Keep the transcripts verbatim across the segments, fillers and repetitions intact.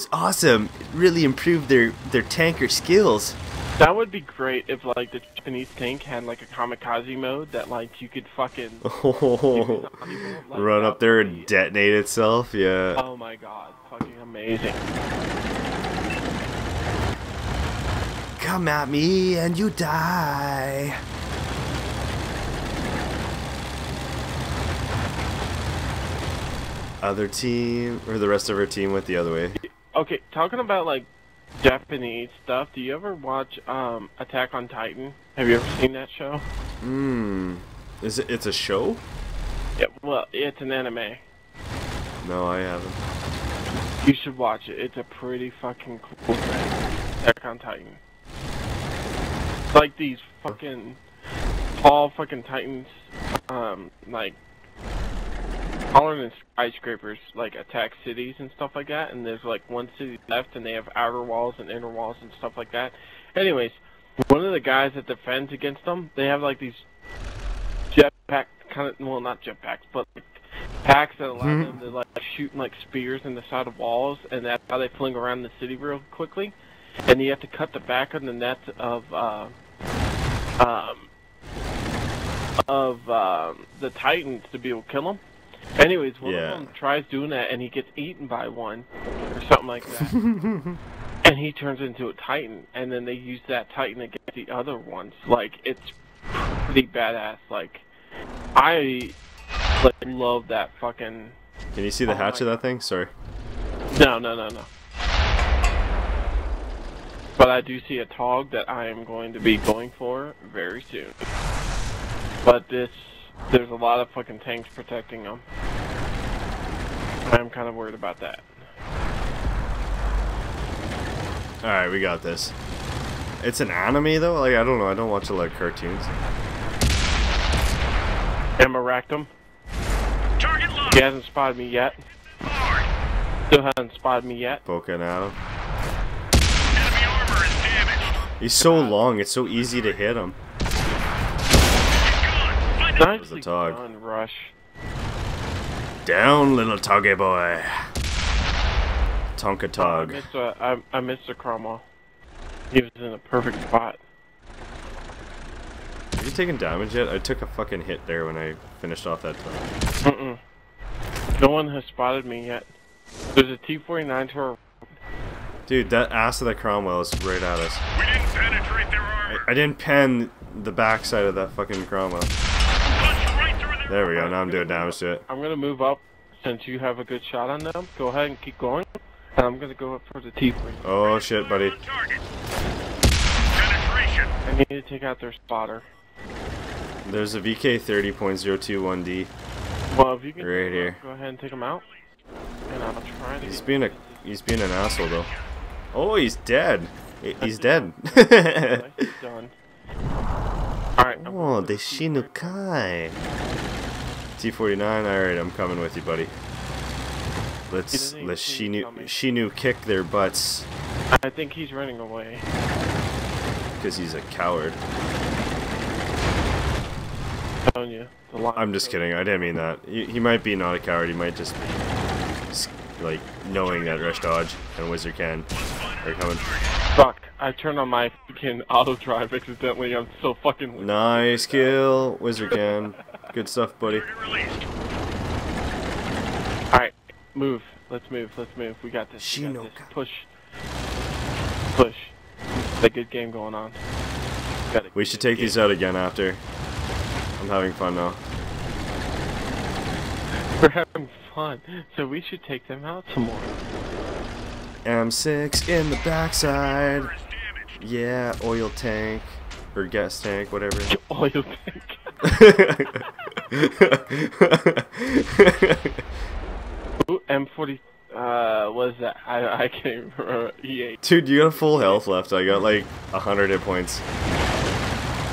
was awesome. It really improved their their tanker skills. That would be great if like the Japanese tank had like a kamikaze mode that like you could fucking oh, like, run up there and detonate itself. Yeah. Oh my god, fucking amazing. Come at me and you die. Other team, or the rest of our team went the other way. Okay, talking about like Japanese stuff, do you ever watch um, Attack on Titan? Have you ever seen that show? Hmm. Is it? It's a show? Yeah. Well, it's an anime. No, I haven't. You should watch it. It's a pretty fucking cool thing. Attack on Titan. It's like these fucking tall fucking titans, um, like. taller than skyscrapers, like attack cities and stuff like that, and there's like one city left and they have outer walls and inner walls and stuff like that. Anyways, one of the guys that defends against them, they have like these jetpack kind of, well not jetpacks, but like packs that allow mm-hmm. them to like shoot like spears in the side of walls, and that's how they fling around the city real quickly. And you have to cut the back of the net of uh, um, of uh, the Titans to be able to kill them. Anyways, one yeah. of them tries doing that, and he gets eaten by one, or something like that. And he turns into a Titan, and then they use that Titan against the other ones. Like, it's pretty badass. Like, I like, love that fucking... Can you see the oh hatch of that thing? Sorry. No, no, no, no. But I do see a T O G that I am going to be going for very soon. But this... There's a lot of fucking tanks protecting them. I'm kind of worried about that. Alright, we got this. It's an anime though? Like, I don't know. I don't watch a lot of cartoons. Amaractum. Target locked. He hasn't spotted me yet. Still hasn't spotted me yet. Poking out. Enemy armor is damaged. He's so long. It's so easy to hit him. Nicely done, Rush. Down, little toggy boy. Tonka tog. Oh, I, I, I missed a Cromwell. He was in a perfect spot. Have you taken damage yet? I took a fucking hit there when I finished off that time. Mm mm. No one has spotted me yet. There's a T forty-nine to our... Dude, that ass of that Cromwell is right at us. We didn't penetrate their armor. I, I didn't pen the backside of that fucking Cromwell. There we go, now I'm doing damage to it. I'm gonna move up since you have a good shot on them. Go ahead and keep going. And I'm gonna go up for the T three. Oh shit, buddy. I need to take out their spotter. There's a V K thirty point zero two one D. Well, if you can right here. Go ahead and take him out. And I'll try to he's being a he's being an asshole though. Oh, he's dead. He's dead. Done. Alright, oh, the Chi-Nu Kai. T forty-nine, alright, I'm coming with you, buddy. Let's let's Chi-Nu Chi-Nu kick their butts. I think he's running away. Because he's a coward. I'm telling you, I'm just kidding, I didn't mean that. He, he might be not a coward, he might just be, like, knowing that Rush Dodge and Wizard Ken are coming. Fuck, I turned on my fucking auto drive accidentally, I'm so fucking weak. Nice kill, Wizard Ken. Good stuff, buddy. Alright, move. Let's move, let's move. We got this. We got this. Push. Push. It's a good game going on. We should take these out again after. I'm having fun now. We're having fun, so we should take them out some more. M six in the backside. Yeah, oil tank. Or gas tank, whatever. Oil tank. Ooh, M forty, uh, what is that? I, I can't remember. E eight. Dude, you got a full health left. I got like a hundred hit points.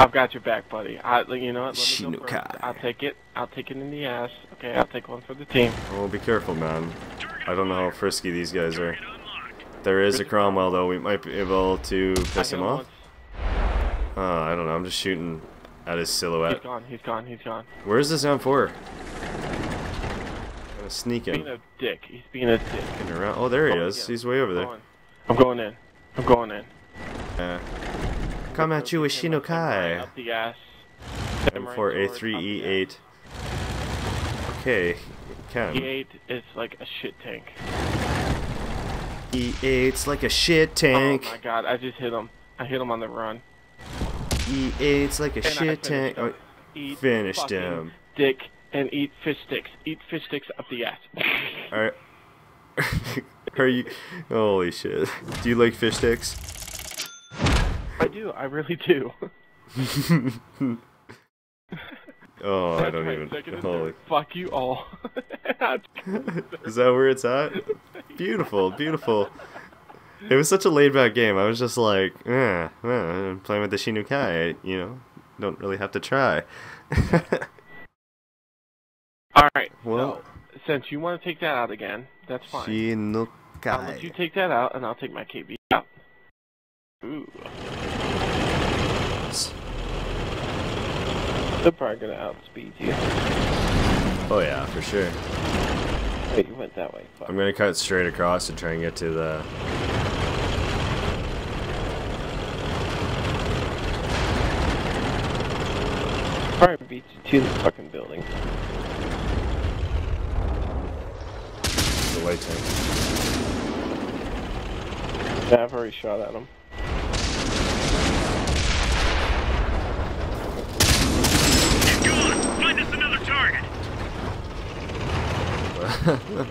I've got your back, buddy. I, you know what? Let me go first. I'll take it. I'll take it in the ass. Okay, I'll take one for the team. Well, be careful, man. I don't know how frisky these guys are. There is a Cromwell, though. We might be able to piss him off. Uh, I don't know. I'm just shooting at his silhouette. He's gone, he's gone, he's gone. Where's this M four? sneaking. He's being a dick. He's being a dick. Sneaking around. Oh, there he oh, is. Yeah. He's way over there. I'm going in. I'm going in. Yeah. Come at you with Chi-Nu Kai. Up the ass. M four A three E eight. Okay. Ken. E eight is like a shit tank. E eight's like a shit tank. Oh my god, I just hit him. I hit him on the run. E eight's like a and shit tank. Him. Oh, finished him. Dick and eat fish sticks. Eat fish sticks up the ass. Alright. Are you. Holy shit. Do you like fish sticks? I do. I really do. Oh, I don't even. Holy. Fuck you all. Is that where it's at? Beautiful, beautiful. It was such a laid-back game. I was just like, eh, eh, I'm playing with the Chi-Nu Kai. I, you know, don't really have to try. All right. Well, so, since you want to take that out again, that's fine. Chi-Nu Kai. I'll let you take that out, and I'll take my K V out. Ooh. They're probably gonna outspeed you. Oh yeah, for sure. Wait, you went that way. Fuck. I'm gonna cut straight across and try and get to the. Probably beat you to the fucking building. The light tank. Yeah, I've already shot at him.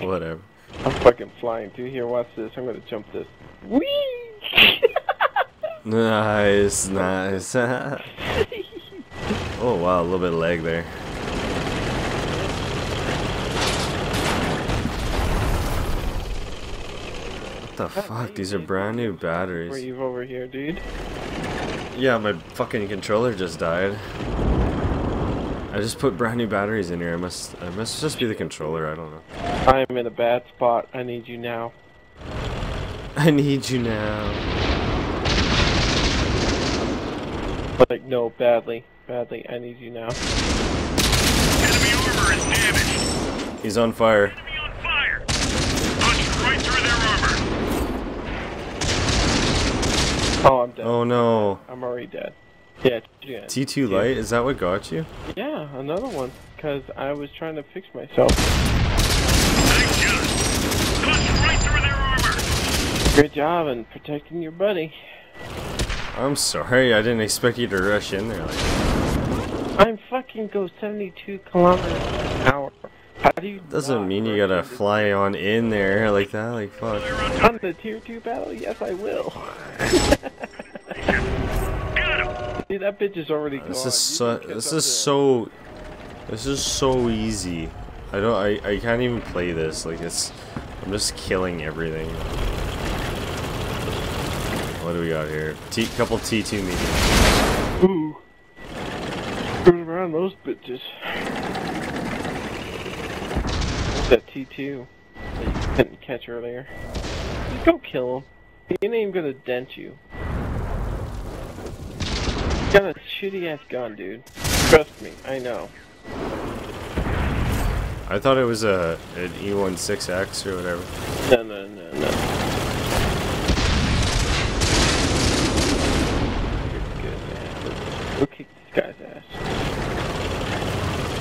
Whatever. I'm fucking flying through here. Watch this. I'm gonna jump this. Whee! Nice, nice. Oh wow, a little bit of lag there. What the fuck? These are brand new batteries. Were you over here, dude? Yeah, my fucking controller just died. I just put brand new batteries in here. I must, I must just be the controller. I don't know. I am in a bad spot. I need you now. I need you now. Like no, badly, badly. I need you now. Enemy armor is damaged. He's on fire. Enemy on fire. Punched right through their armor. Oh, I'm dead. Oh no. I'm already dead. Yeah, yeah. T two light? Is that what got you? Yeah, another one. Because I was trying to fix myself. Right through their armor. Good job in protecting your buddy. I'm sorry, I didn't expect you to rush in there like that. I'm fucking go seventy-two kilometers an hour. How do you Doesn't mean you gotta fly on in there like that, like fuck. On the tier two battle? Yes, I will. Dude, that bitch is already gone. This is so. This is so. This is so easy. I don't. I. I can't even play this. Like it's. I'm just killing everything. What do we got here? T. Couple T two mediums. Ooh. Turn around those bitches. That T two that you couldn't catch earlier. Just go kill him. He ain't even gonna dent you. Got a shitty ass gun, dude. Trust me, I know. I thought it was a an E one six X or whatever. No, no, no, no. Good, good, man. We'll kick this guy's ass.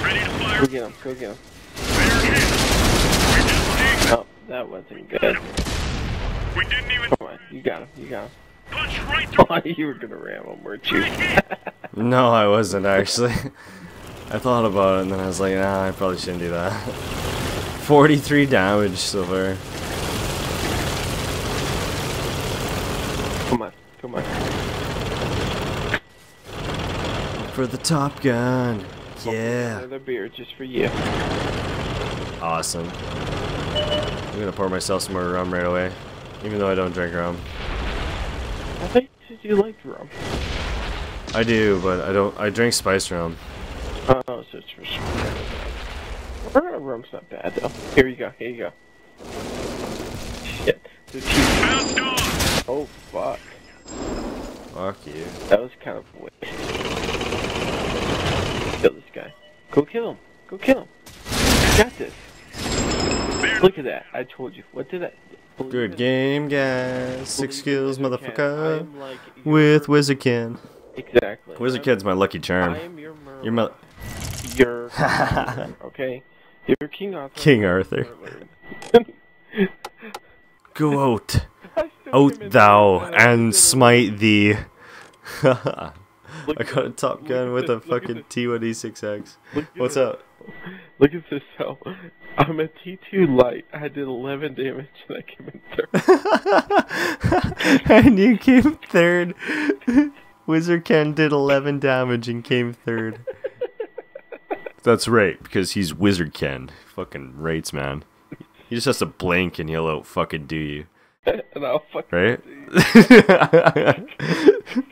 Ready to fire. Go get him. Go get him. Oh, that wasn't good. We didn't even. Come on, you got him. You got him. Right oh, you were gonna ram him, weren't you? No, I wasn't actually. I thought about it and then I was like, nah, I probably shouldn't do that. forty-three damage so far. Come on, come on. For the Top Gun. Yeah. Another beer just for you. Awesome. I'm gonna pour myself some more rum right away, even though I don't drink rum. I think you liked rum. I do, but I don't. I drink spiced rum. Oh, so it's for sure. Rum's not bad though. Here you go. Here you go. Shit. Oh fuck. Fuck you. That was kind of weird. Kill this guy. Go kill him. Go kill him. You got this. Look at that. I told you. What did I... Good game, guys. Six kills, motherfucker. Like with Wizard Ken. Exactly. Wizard Ken's my lucky charm. I am your murderer. You're my... You're... okay? You're King Arthur. King Arthur. Go out. Out thou and smite thee. I got a Top Gun with a fucking T one E six X. What's up? Look at this cell. I'm a T two light. I did eleven damage and I came in third. And you came third. Wizard Ken did eleven damage and came third. That's right, because he's Wizard Ken. Fucking rates, man. He just has to blink and he'll out fucking do you. And I'll fucking right? do you.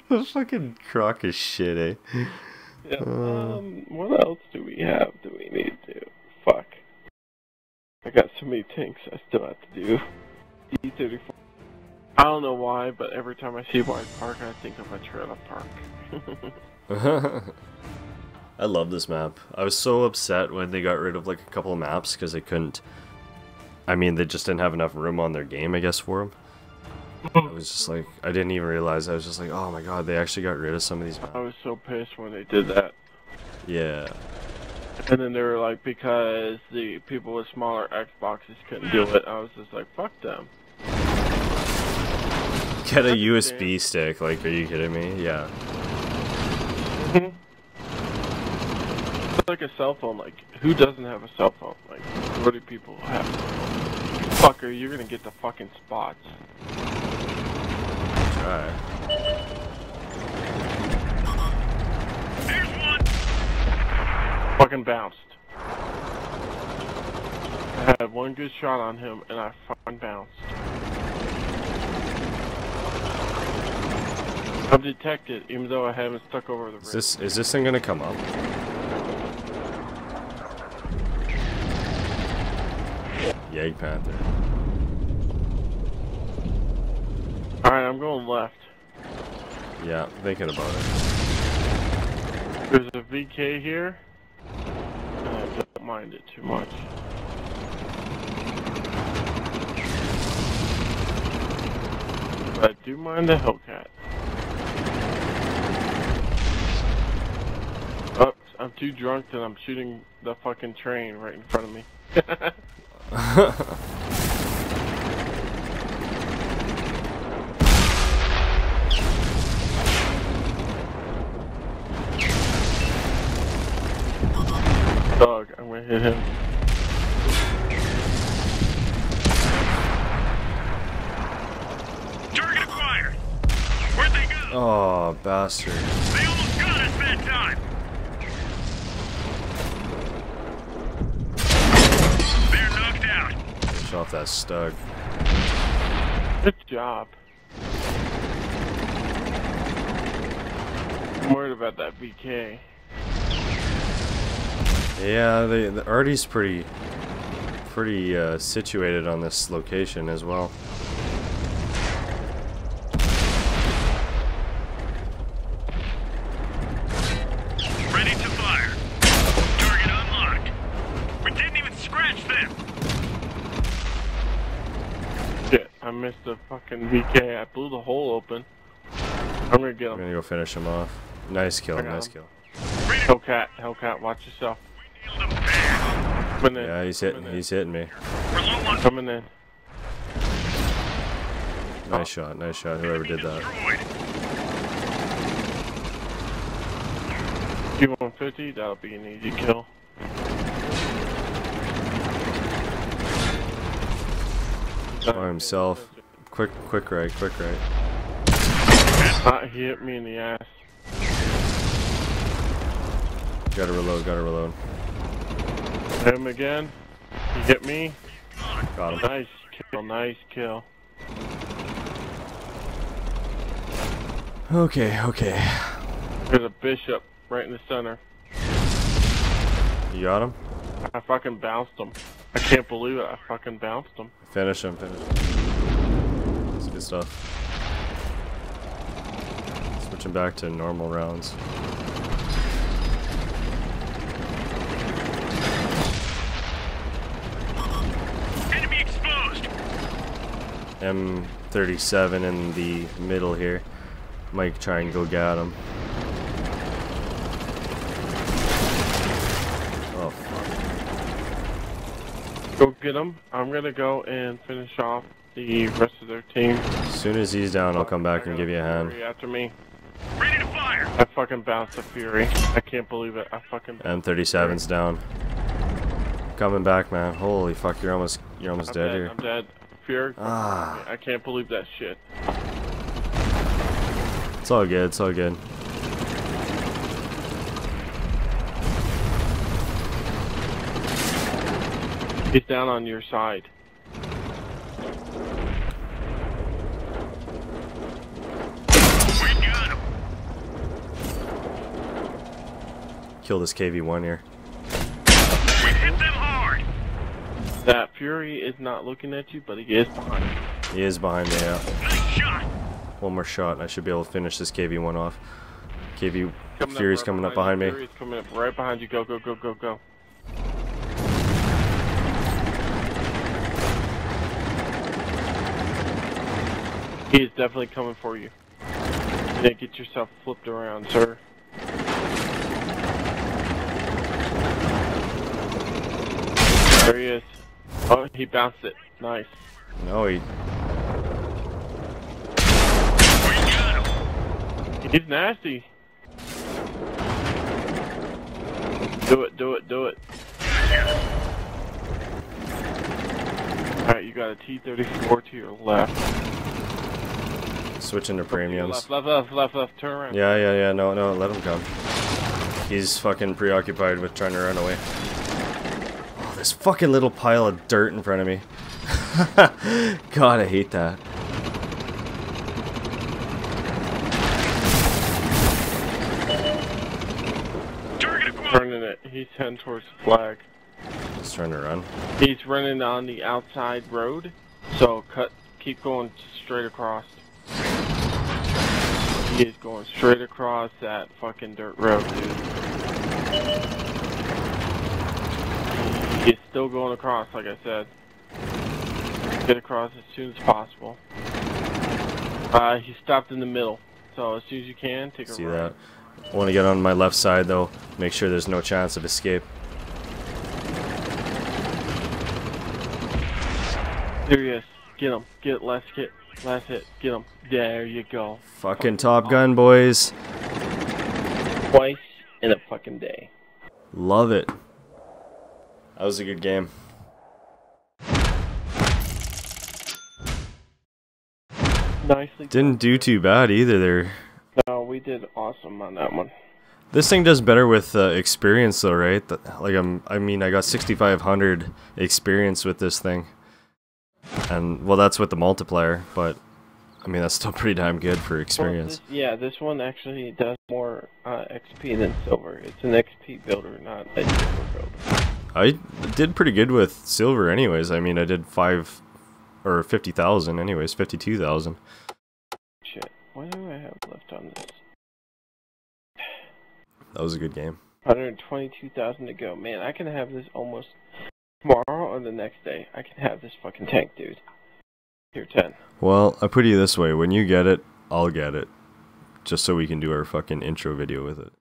The fucking crock is shit, eh? Yeah. Um, what else do we have? Do we need to? Fuck. I got so many tanks I still have to do. D thirty-four. I don't know why, but every time I see Wide Park, I think of a trailer park. I love this map. I was so upset when they got rid of like a couple of maps because they couldn't. I mean, they just didn't have enough room on their game, I guess, for them. I was just like, I didn't even realize. I was just like, oh my god, they actually got rid of some of these maps. I was so pissed when they did that. Yeah. And then they were like, because the people with smaller Xboxes couldn't do it. I was just like, fuck them. Get a U S B stick, like, are you kidding me? Yeah. Mm-hmm. It's like a cell phone, like, who doesn't have a cell phone? Like, what do people have? Fucker, you're gonna get the fucking spots. Alright. There's one! Fucking bounced. I had one good shot on him and I fucking bounced. I'm detected even though I haven't stuck over the rim. Is this, is this thing gonna come up? Yay, Panther. Alright, I'm going left. Yeah, I'm thinking about it. There's a V K here. I don't mind it too much. But I do mind the Hellcat. Oops, I'm too drunk that I'm shooting the fucking train right in front of me. Stug, I'm gonna hit him. Target acquired. Where'd they go? Oh, bastard. They almost got us that time. They're knocked out. Push off that Stug. Good job. I'm worried about that V K. Yeah, they, the Artie's pretty, pretty uh, situated on this location as well. Ready to fire. Target unlocked. We didn't even scratch them. Shit, I missed the fucking V K. I blew the hole open. I'm gonna get him. I'm gonna go finish him off. Nice kill. Nice kill. Hellcat, Hellcat, watch yourself. Coming in. Yeah, he's hitting. He's hitting me. Coming in. Nice oh. shot. Nice shot. Whoever did that. Q one fifty. That'll be an easy kill. By himself. Quick, quick right. Quick right. He hit me in the ass. Gotta reload. Gotta reload. Him again. You hit me. Got him. Nice kill. Nice kill. Okay, okay. There's a Bishop right in the center. You got him? I fucking bounced him. I can't believe it. I fucking bounced him. Finish him. Finish him. That's good stuff. Switching back to normal rounds. M thirty-seven in the middle here. Might try and go get him. Oh, fuck. Go get him. I'm gonna go and finish off the rest of their team. As soon as he's down, I'll come back and give you a hand. After me. Ready to fire! I fucking bounced the Fury. I can't believe it. I fucking. M thirty-seven's down. Coming back, man. Holy fuck! You're almost, you're almost dead, dead here. I'm dead. Fury. Ah. I can't believe that shit. It's all good. It's all good. He's down on your side. Kill this K V one here. We hit them hard. That Fury is not looking at you, but he is behind you. He is behind me, yeah. Nice shot. One more shot, and I should be able to finish this K V one off. K V coming Fury's up right coming up behind me. Fury's coming up right behind you. Go, go, go, go, go. He is definitely coming for you. Yeah, get yourself flipped around, sir. There he is. Oh, he bounced it. Nice. No, he... He's nasty. Do it, do it, do it. Alright, you got a T thirty-four to your left. Switching to premiums. Left, left, left, left, left, turn around. Yeah, yeah, yeah, no, no, let him come. He's fucking preoccupied with trying to run away. This fucking little pile of dirt in front of me. God, I hate that. Turning it. He's heading towards the flag. He's trying to run. He's running on the outside road, so cut. Keep going straight across. He's going straight across that fucking dirt road, dude. He's still going across, like I said. Get across as soon as possible. Uh, he stopped in the middle, so as soon as you can, take a run. See that? I want to get on my left side, though. Make sure there's no chance of escape. There he is. Get him. Get last hit. Last hit. Get him. There you go. Fucking Top Gun, boys. Twice in a fucking day. Love it. That was a good game. Nicely. Didn't do too bad either there. No, we did awesome on that one. This thing does better with uh, experience though, right? Like I'm, I mean, I got sixty-five hundred experience with this thing. And, well, that's with the multiplier, but, I mean, that's still pretty damn good for experience. Well, this, yeah, this one actually does more uh, X P than silver. It's an X P builder, not a silver builder. I did pretty good with silver anyways. I mean, I did five or fifty thousand anyways, fifty two thousand. Shit. What do I have left on this? That was a good game. Hundred twenty two thousand to go. Man, I can have this almost tomorrow or the next day. I can have this fucking tank, dude. Tier ten. Well, I put you this way, when you get it, I'll get it. Just so we can do our fucking intro video with it.